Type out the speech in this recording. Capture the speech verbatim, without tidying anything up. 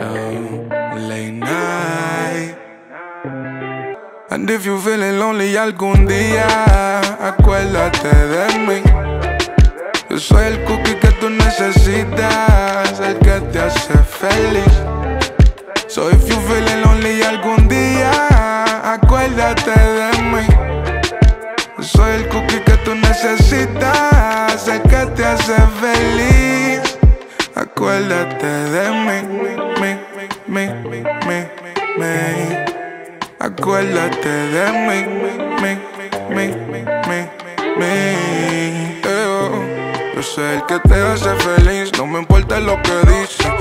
Oh, late night. And if you feeling lonely algún día, acuérdate de mí. Yo soy el cookie que tú necesitas, el que te hace feliz. So if you feeling lonely algún día, acuérdate de mí. Yo soy el cookie que tú necesitas, el que te hace feliz. Acuérdate de mí, mí, mí, mí, mí, mí. Acuérdate de mí, mí, mí, mí, mí, mí. Yo soy el que te hace feliz, no me importa lo que dices.